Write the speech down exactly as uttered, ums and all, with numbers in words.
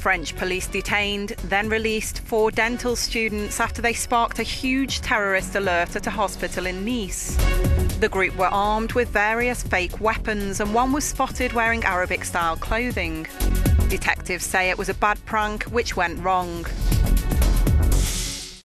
French police detained, then released four dental students after they sparked a huge terrorist alert at a hospital in Nice. The group were armed with various fake weapons and one was spotted wearing Arabic-style clothing. Detectives say it was a bad prank which went wrong.